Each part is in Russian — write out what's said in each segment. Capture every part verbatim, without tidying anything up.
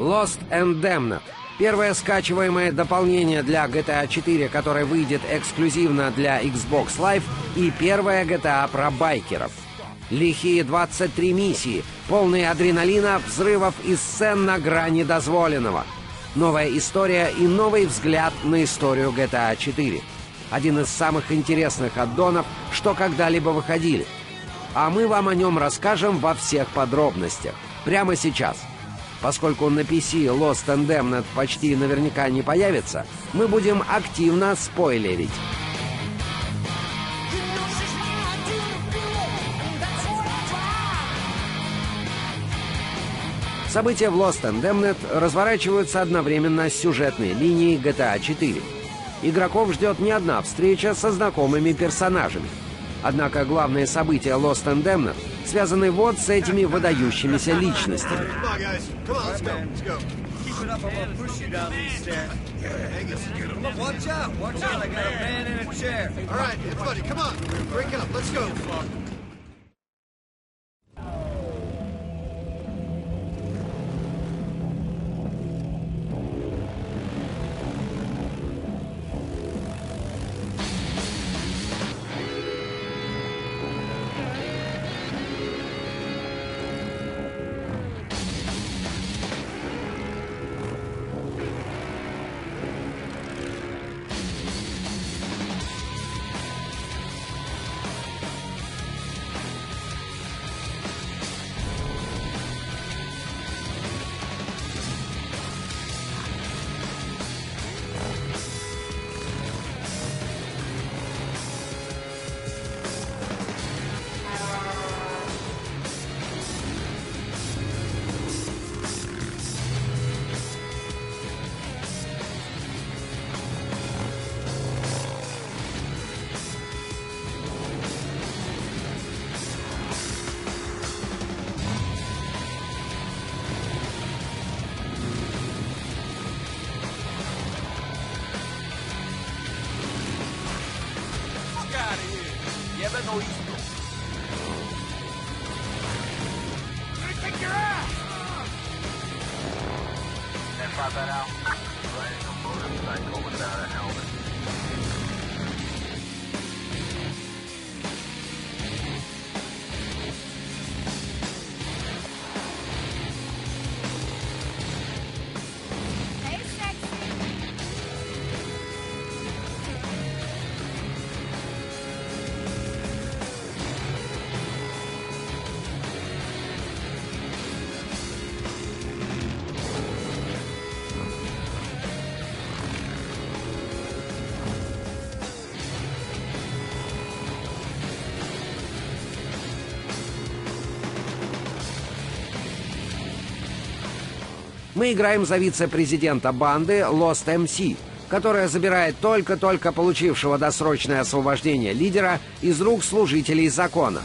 Lost and Damned. Первое скачиваемое дополнение для джи ти эй четыре, которое выйдет эксклюзивно для Xbox Live, и первое джи ти эй про байкеров. Лихие двадцать три миссии, полные адреналина, взрывов и сцен на грани дозволенного. Новая история и новый взгляд на историю джи ти эй четыре. Один из самых интересных аддонов, что когда-либо выходили. А мы вам о нем расскажем во всех подробностях. Прямо сейчас. Поскольку на пи си Lost and Damned почти наверняка не появится, мы будем активно спойлерить. События в Lost and Damned разворачиваются одновременно с сюжетной линией джи ти эй четыре. Игроков ждет не одна встреча со знакомыми персонажами. Однако главные события Lost and Damned связаны вот с этими выдающимися личностями. Мы играем за вице-президента банды Lost эм си, которая забирает только-только получившего досрочное освобождение лидера из рук служителей закона.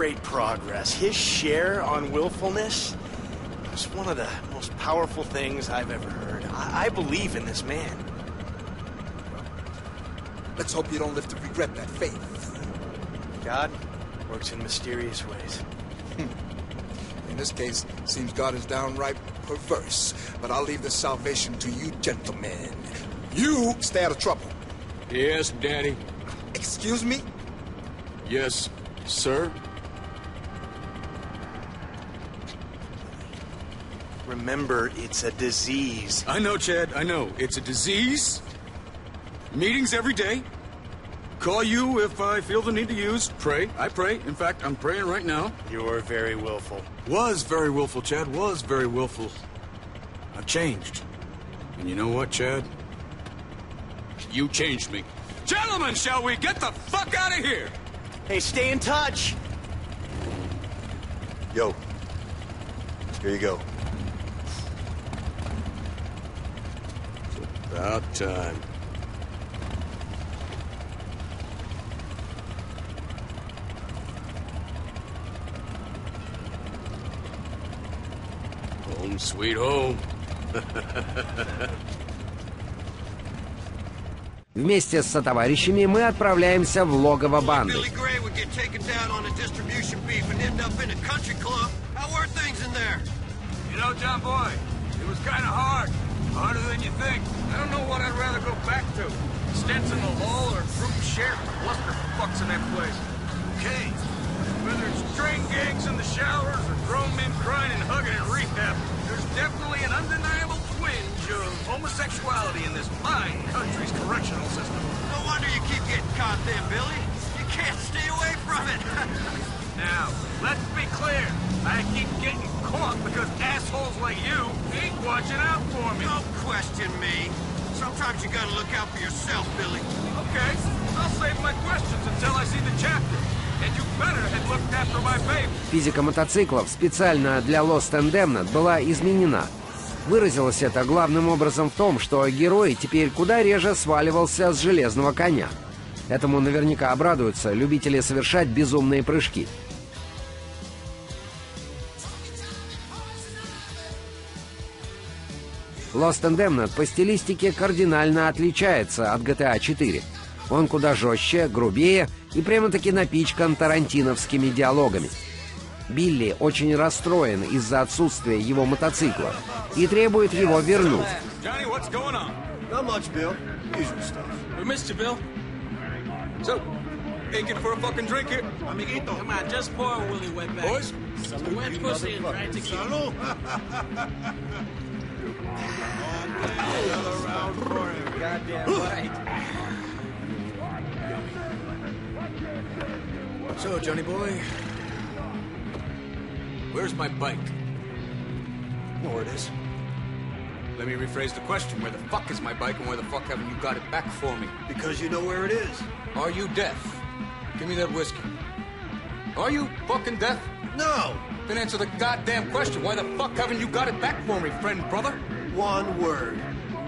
Great progress. His share on willfulness was one of the most powerful things I've ever heard. I, I believe in this man. Let's hope you don't live to regret that faith. God works in mysterious ways. In this case, seems God is downright perverse. But I'll leave the salvation to you, gentlemen. You stay out of trouble. Yes, Daddy. Excuse me? Yes, sir. Remember, it's a disease. I know, Chad, I know. It's a disease. Meetings every day. Call you if I feel the need to use. Pray. I pray. In fact, I'm praying right now. You're very willful. Was very willful, Chad. Was very willful. I've changed. And you know what, Chad? You changed me. Gentlemen, shall we get the fuck out of here? Hey, stay in touch. Yo. Here you go. About time. Home sweet home. Вместе со товарищами мы отправляемся в логово банды. Homosexuality in this fine country's correctional system. No wonder you keep getting caught there, Billy. You can't stay away from it. Now, let's be clear. I keep getting caught because assholes like you ain't watching out for me. Don't question me. Sometimes you gotta look out for yourself, Billy. Okay, I'll save my questions until I see the chapter. And you better have looked after my baby. Физика мотоциклов специально для Lost and Damned была изменена. Выразилось это главным образом в том, что герой теперь куда реже сваливался с железного коня. Этому наверняка обрадуются любители совершать безумные прыжки. Lost and Damned по стилистике кардинально отличается от джи ти эй четыре. Он куда жестче, грубее и прямо-таки напичкан тарантиновскими диалогами. Билли очень расстроен из-за отсутствия его мотоцикла и требует его вернуть. Where's my bike? Where it is? Let me rephrase the question. Where the fuck is my bike and where the fuck haven't you got it back for me? Because you know where it is. Are you deaf? Give me that whiskey. Are you fucking deaf? No! Then answer the goddamn question. Why the fuck haven't you got it back for me, friend, brother? One word.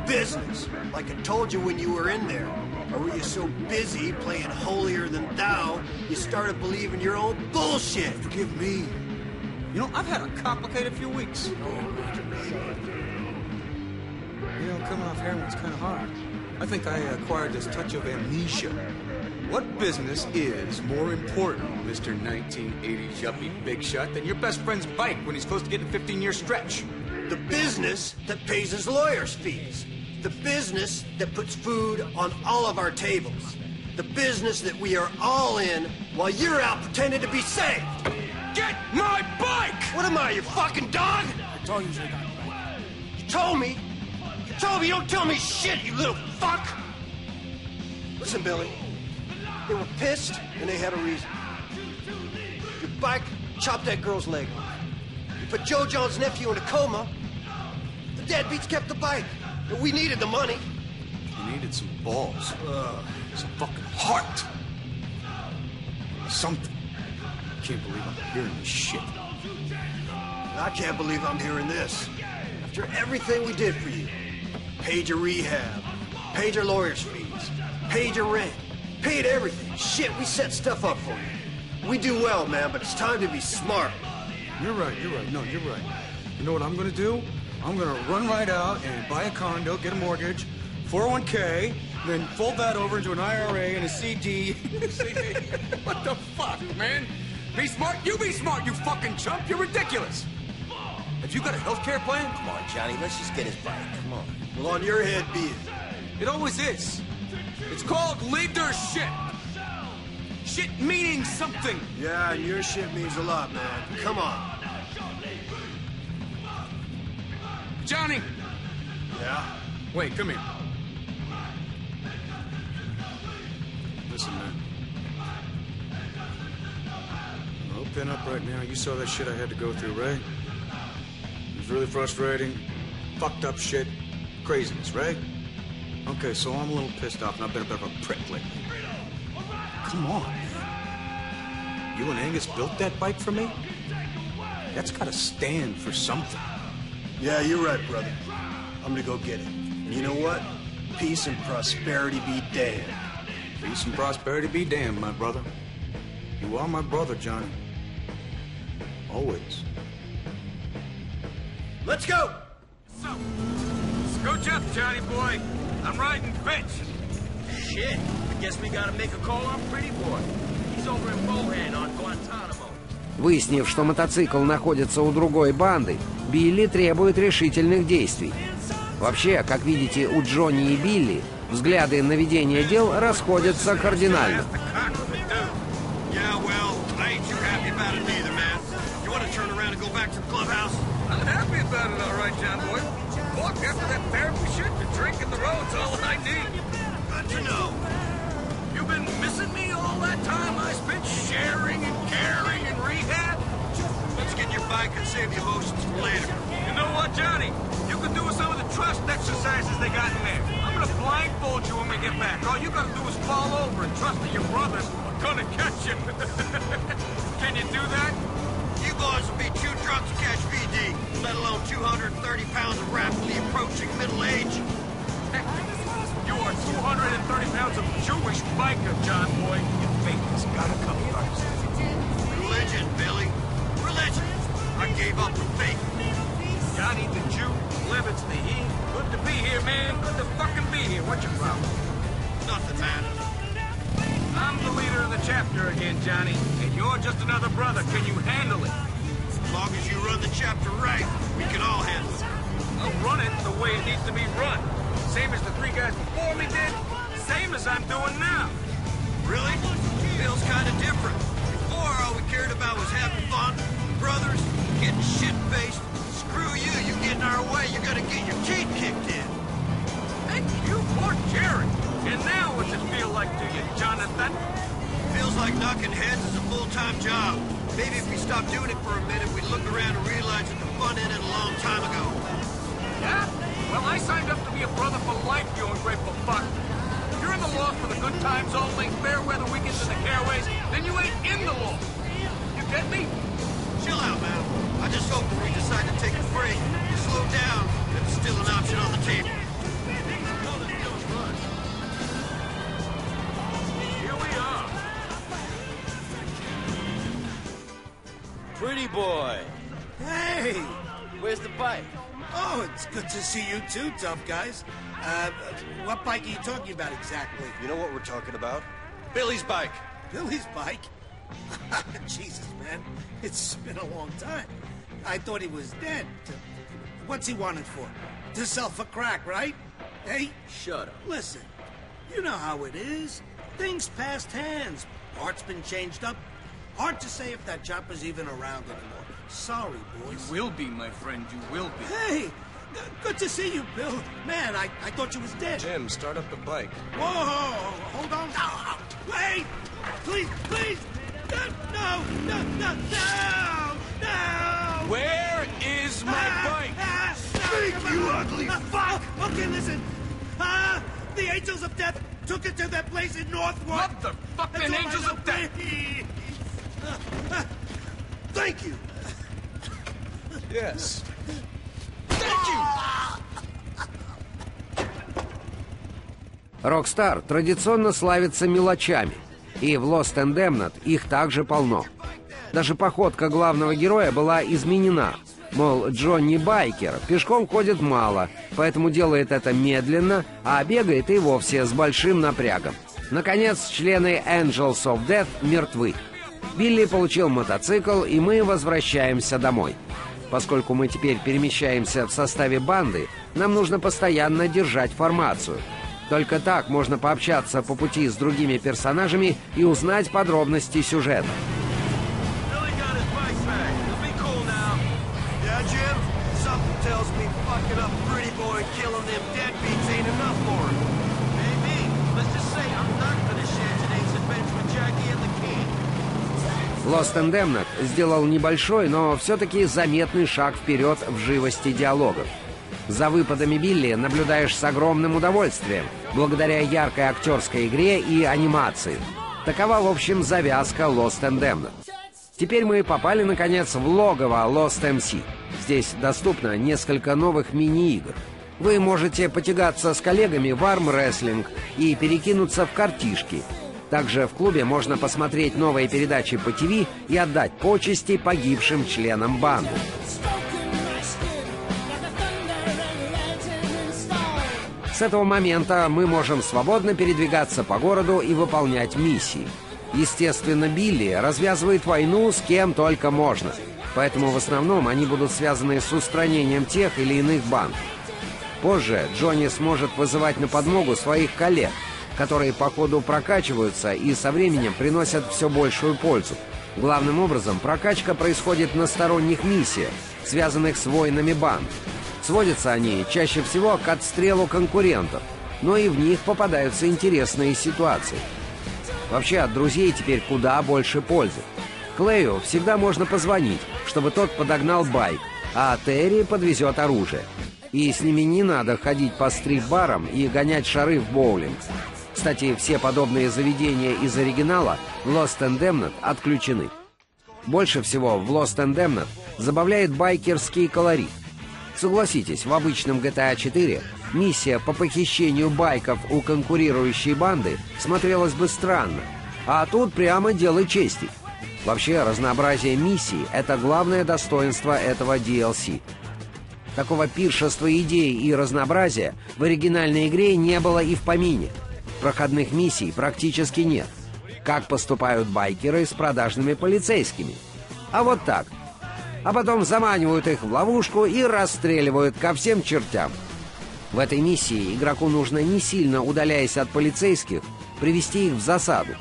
Business. Like I told you when you were in there. Or were you so busy playing holier than thou, you started believing your own bullshit? Forgive me. You know, I've had a complicated few weeks. You know, coming off heroin's kind of hard. I think I acquired this touch of amnesia. What business is more important, Mister nineteen eighty yuppie big shot, than your best friend's bike when he's close to getting a fifteen-year stretch? The business that pays his lawyer's fees. The business that puts food on all of our tables. The business that we are all in while you're out pretending to be saved. Get my bike! What am I, your fucking dog? I told you you got a bike. You told me? You told me you don't tell me shit, you little fuck! Listen, Billy. They were pissed, and they had a reason. Your bike chopped that girl's leg off. You put Joe Jones' nephew in a coma. The deadbeats kept the bike. And we needed the money. You needed some balls. Uh, some fucking heart. Something. I can't believe I'm hearing this shit. I can't believe I'm hearing this. After everything we did for you, paid your rehab, paid your lawyer's fees, paid your rent, paid everything. Shit, we set stuff up for you. We do well, man, but it's time to be smart. You're right, you're right. No, you're right. You know what I'm gonna do? I'm gonna run right out and buy a condo, get a mortgage, four oh one K, then fold that over into an I R A and a C D. C D? What the fuck, man? Be smart, you be smart, you fucking chump, you're ridiculous! Have you got a healthcare plan? Come on, Johnny, let's just get his bike, come on. Well, on your head be it. It always is. It's called leadership. Shit meaning something. Yeah, your shit means a lot, man. Come on. Johnny! Yeah? Wait, come here. Listen, man. Pin up right now. You saw that shit I had to go through, right? It was really frustrating, fucked up shit, craziness, right? Okay, so I'm a little pissed off, and I've been a bit of a prick lately. Come on, man. You and Angus built that bike for me? That's gotta stand for something. Yeah, you're right, brother. I'm gonna go get it. And you know what? Peace and prosperity be damned. Peace and prosperity be damned, my brother. You are my brother, Johnny. Always. Let's go! So, scooch up, Johnny boy. I'm riding fetch. Shit, I guess we gotta make a call on Pretty Boy. He's over in Bohan on Guantanamo. Выяснив, что мотоцикл находится у другой банды, Билли требует решительных действий. Вообще, как видите, у Джонни и Билли взгляды на ведение дел расходятся кардинально. See you too, tough guys. Uh, what bike are you talking about exactly? You know what we're talking about? Billy's bike. Billy's bike? Jesus, man. It's been a long time. I thought he was dead. What's he wanted for? To sell for crack, right? Hey? Shut up. Listen, you know how it is. Things passed hands. Parts been changed up. Hard to say if that chopper's even around anymore. Sorry, boys. You will be, my friend. You will be. Hey! Good to see you, Bill. Man, I, I thought you was dead. Jim, start up the bike. Whoa, hold on. Oh, wait! Please, please! No, no, no, no, no! Where is my ah, bike? Ah, Speak, ah, you ugly ah, fuck! Okay, listen. Ah, the Angels of Death took it to that place in Northwood. Motherfucking Angels of Death! Ah, ah, thank you. Yes. Rockstar традиционно славится мелочами, и в Lost and Damned их также полно. Даже походка главного героя была изменена. Мол, Джонни Байкер пешком ходит мало, поэтому делает это медленно, а бегает и вовсе с большим напрягом. Наконец, члены Angels of Death мертвы. Билли получил мотоцикл, и мы возвращаемся домой. Поскольку мы теперь перемещаемся в составе банды, нам нужно постоянно держать формацию. Только так можно пообщаться по пути с другими персонажами и узнать подробности сюжета. Lost and Damned сделал небольшой, но все-таки заметный шаг вперед в живости диалогов. За выпадами Билли наблюдаешь с огромным удовольствием, благодаря яркой актерской игре и анимации. Такова, в общем, завязка Lost and Damned. Теперь мы попали, наконец, в логово Lost эм си. Здесь доступно несколько новых мини-игр. Вы можете потягаться с коллегами в армрестлинг и перекинуться в картишки. Также в клубе можно посмотреть новые передачи по ТВ и отдать почести погибшим членам банды. С этого момента мы можем свободно передвигаться по городу и выполнять миссии. Естественно, Билли развязывает войну с кем только можно, поэтому в основном они будут связаны с устранением тех или иных банд. Позже Джонни сможет вызывать на подмогу своих коллег, которые по ходу прокачиваются и со временем приносят все большую пользу. Главным образом прокачка происходит на сторонних миссиях, связанных с войнами банд. Сводятся они чаще всего к отстрелу конкурентов, но и в них попадаются интересные ситуации. Вообще от друзей теперь куда больше пользы. Клею всегда можно позвонить, чтобы тот подогнал байк, а Терри подвезет оружие. И с ними не надо ходить по стрип-барам и гонять шары в боулинг. Кстати, все подобные заведения из оригинала Lost and Damned отключены. Больше всего в Lost and Damned забавляет байкерский колорит. Согласитесь, в обычном джи ти эй четыре миссия по похищению байков у конкурирующей банды смотрелась бы странно, а тут прямо дело чести. Вообще, разнообразие миссий — это главное достоинство этого ди эл си. Такого пиршества идей и разнообразия в оригинальной игре не было и в помине. Проходных миссий практически нет. Как поступают байкеры с продажными полицейскими? А вот так. А потом заманивают их в ловушку и расстреливают ко всем чертям. В этой миссии игроку нужно, не сильно удаляясь от полицейских, привести их в засаду.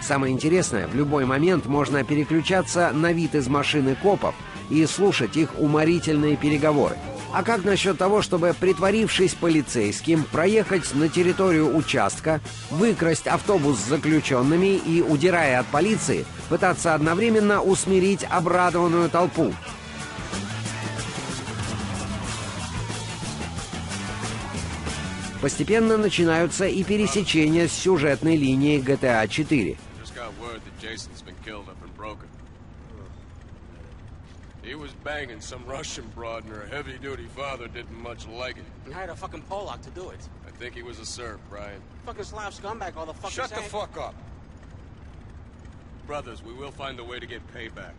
Самое интересное, в любой момент можно переключаться на вид из машины копов и слушать их уморительные переговоры. А как насчет того, чтобы, притворившись полицейским, проехать на территорию участка, выкрасть автобус с заключенными и, удирая от полиции, пытаться одновременно усмирить обрадованную толпу? Постепенно начинаются и пересечения с сюжетной линией джи ти эй четыре. He was banging some Russian broad, and her heavy-duty father didn't much like it. He hired a fucking Polak to do it. I think he was a Serb, Brian. Fucking Slav scumbag, all the fuckers. Shut the fuck up. Brothers, we will find a way to get payback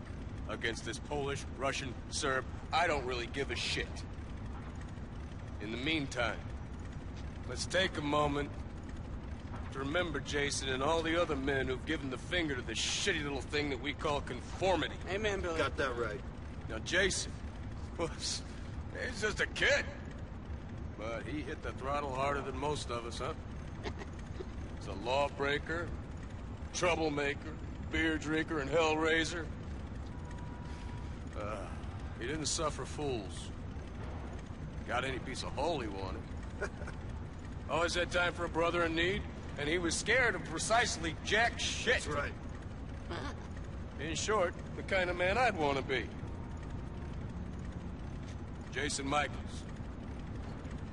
against this Polish, Russian, Serb. I don't really give a shit. In the meantime, let's take a moment to remember Jason and all the other men who've given the finger to the shitty little thing that we call conformity. Amen, Billy. Got that right. Now, Jason, whoops, he's just a kid. But he hit the throttle harder than most of us, huh? He's a lawbreaker, troublemaker, beer drinker, and hell raiser. Uh, he didn't suffer fools. Got any piece of hole he wanted. Always had time for a brother in need, and he was scared of precisely jack shit. That's right. In short, the kind of man I'd want to be. Jason Michaels.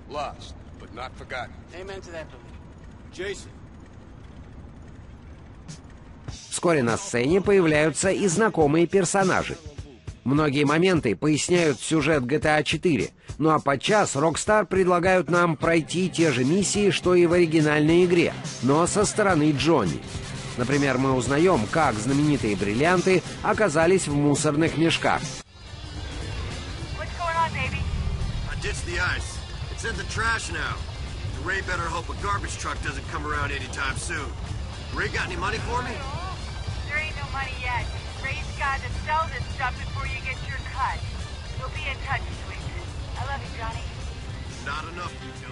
Lost, but not forgotten. Amen to that, Jason. Вскоре на сцене появляются и знакомые персонажи. Многие моменты поясняют сюжет джи ти эй четыре, ну а подчас Rockstar предлагают нам пройти те же миссии, что и в оригинальной игре, но со стороны Джонни. Например, мы узнаем, как знаменитые бриллианты оказались в мусорных мешках. Ditch the ice. It's in the trash now. Ray better hope a garbage truck doesn't come around anytime soon. Ray got any money for me? There ain't no money yet. Ray's got to sell this stuff before you get your cut. We'll be in touch, sweet. I love you, Johnny. Not enough, you two.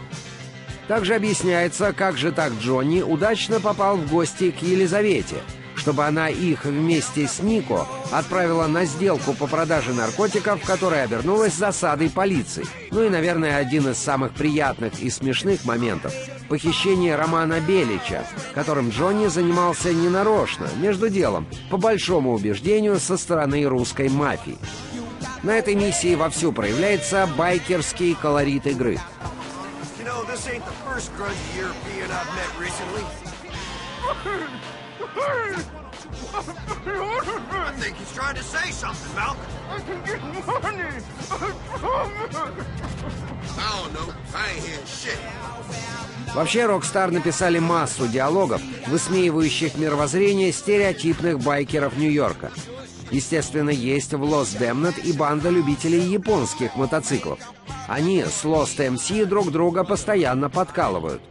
Также объясняется, как же так Джонни удачно попал в гости к Елизавете, чтобы она их вместе с Нико отправила на сделку по продаже наркотиков, которая обернулась засадой полиции. Ну и, наверное, один из самых приятных и смешных моментов — похищение Романа Белича, которым Джонни занимался ненарочно, между делом, по большому убеждению со стороны русской мафии. На этой миссии вовсю проявляется байкерский колорит игры. I think he's trying to say something, Malcolm. I can get money. I don't know. I ain't hearing shit. Вообще, Rockstar написали массу диалогов, высмеивающих мировоззрение стереотипных байкеров Нью-Йорка. естественно, есть в Lost Damned и банда любителей японских мотоциклов. Они с Lost эм си друг друга постоянно подкалывают.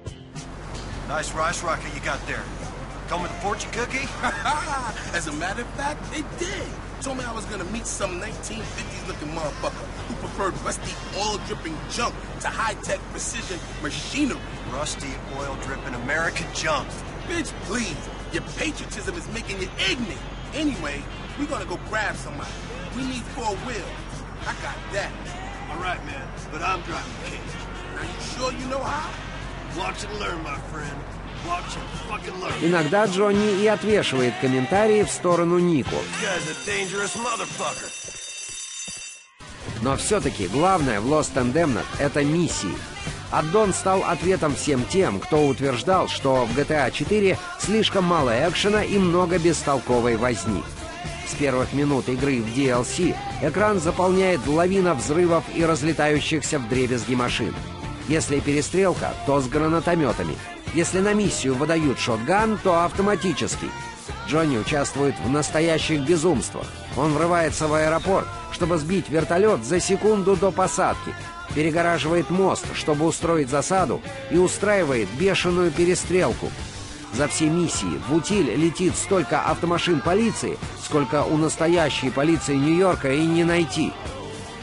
Anyway, we're gonna go grab somebody. We need four wheels. I got that. All right, man, but I'm driving the cage. Are you sure you know how? Watch and learn, my friend. Watch and fucking learn. Иногда Джонни и отвешивает комментарии в сторону Нику. Но все-таки главное в Lost and Damned — это миссии. Аддон стал ответом всем тем, кто утверждал, что в джи ти эй четыре слишком мало экшена и много бестолковой возни. С первых минут игры в ди эл си экран заполняет лавина взрывов и разлетающихся вдребезги машин. Если перестрелка, то с гранатометами. Если на миссию выдают шотган, то автоматически. Джонни участвует в настоящих безумствах. Он врывается в аэропорт, чтобы сбить вертолет за секунду до посадки. Перегораживает мост, чтобы устроить засаду, и устраивает бешеную перестрелку. За все миссии в утиль летит столько автомашин полиции, сколько у настоящей полиции Нью-Йорка и не найти.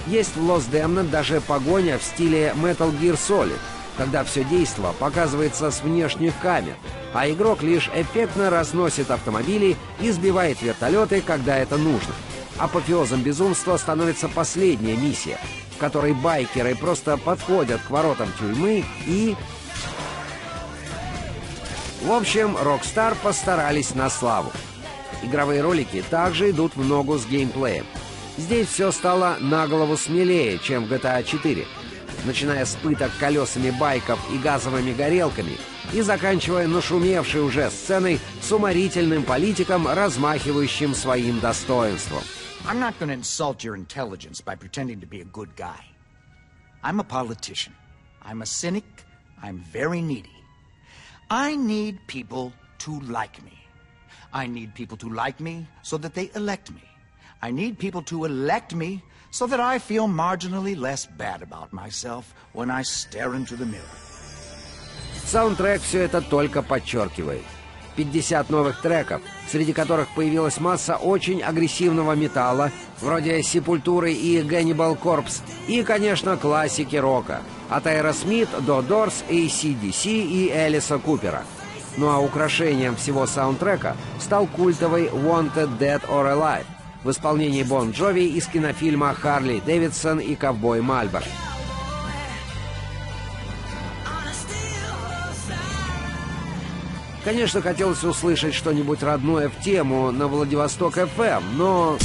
Есть в Lost Damned даже погоня в стиле Metal Gear Solid, когда все действо показывается с внешних камер, а игрок лишь эффектно разносит автомобили и сбивает вертолеты, когда это нужно. Апофеозом безумства становится последняя миссия, в которой байкеры просто подходят к воротам тюрьмы и... В общем, Rockstar постарались на славу. Игровые ролики также идут в ногу с геймплеем. Здесь все стало на голову смелее, чем в джи ти эй четыре, начиная с пыток колесами байков и газовыми горелками и заканчивая нашумевшей уже сценой с уморительным политиком, размахивающим своим достоинством. I'm not going to insult your intelligence by pretending to be a good guy. I'm a politician. I'm a cynic. I'm very needy. I need people to like me. I need people to like me so that they elect me. I need people to elect me so that I feel marginally less bad about myself when I stare into the mirror. Саундтрек все это только подчеркивает. пятьдесят новых треков, среди которых появилась масса очень агрессивного металла, вроде Sepultura и Cannibal Corpse, и, конечно, классики рока, от Aerosmith до Doors, эй си ди си и Элиса Купера. Ну а украшением всего саундтрека стал культовый Wanted Dead or Alive в исполнении Бон Джови из кинофильма «Харли Дэвидсон и ковбой Мальборо». Конечно, хотелось услышать что-нибудь родное в тему на Владивосток эф эм, но...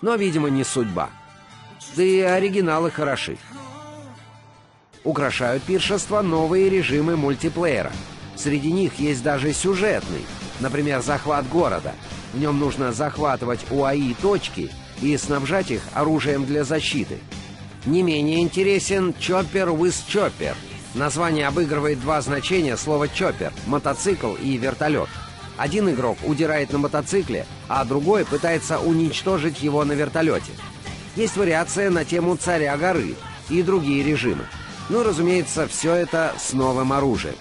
Но, видимо, не судьба. Да и оригиналы хороши. Украшают пиршество новые режимы мультиплеера. Среди них есть даже сюжетный, например, захват города. В нем нужно захватывать УАИ точки и снабжать их оружием для защиты. Не менее интересен «Chopper with Chopper». Название обыгрывает два значения слова «чоппер» — мотоцикл и вертолет. Один игрок удирает на мотоцикле, а другой пытается уничтожить его на вертолете. Есть вариация на тему «Царя горы» и другие режимы. Ну, разумеется, все это с новым оружием.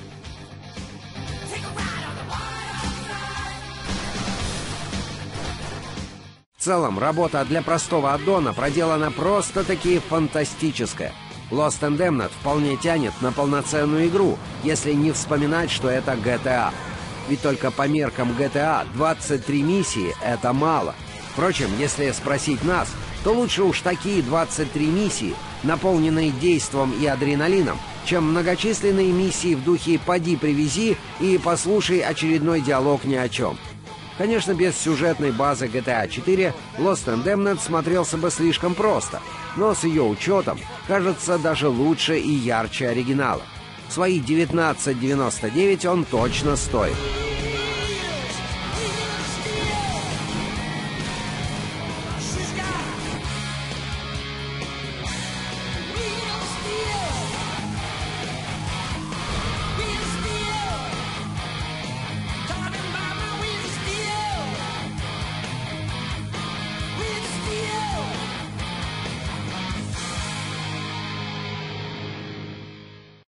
В целом, работа для простого аддона проделана просто-таки фантастическая. Lost and Damned вполне тянет на полноценную игру, если не вспоминать, что это джи ти эй. Ведь только по меркам джи ти эй двадцать три миссии — это мало. Впрочем, если спросить нас, то лучше уж такие двадцать три миссии, наполненные действом и адреналином, чем многочисленные миссии в духе «поди, привези» и «послушай очередной диалог ни о чем». Конечно, без сюжетной базы джи ти эй четыре Lost and Damned смотрелся бы слишком просто. но с ее учетом кажется даже лучше и ярче оригинала. Свои девятнадцать девяносто девять он точно стоит.